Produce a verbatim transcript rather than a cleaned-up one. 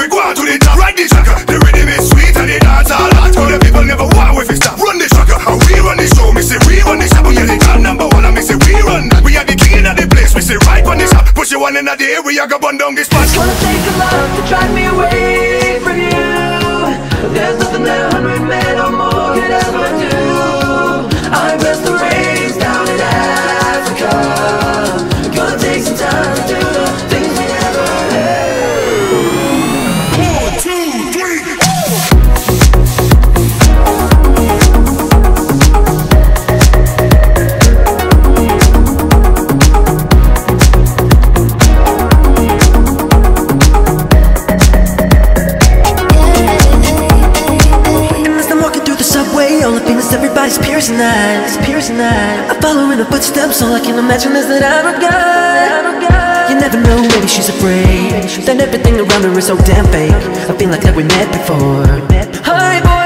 and we go on to the top. Ride the tracker, the rhythm is sweet and the dance all hot. Cause the people never want we fix that. Run the tracker, and we run the show. Me say we run the shop, we are the top number one. And me say we run that. We are the king of the place. Me say right on the shop, push you one in the air. We are gonna burn down this spot. Wanna take a love to drive me away from you. There's nothing that a hundred men or more could ever do. I'm just the race down in Africa. Gonna take some time to do the things we never heard. One, two, three, go! As I'm walking through the subway, all the famous, everybody's piercing eyes, piercing eyes. I follow in her footsteps, all I can imagine is that I don't got. You never know, maybe she's afraid that everything around her is so damn fake. I feel like that we met before. Hi, boy.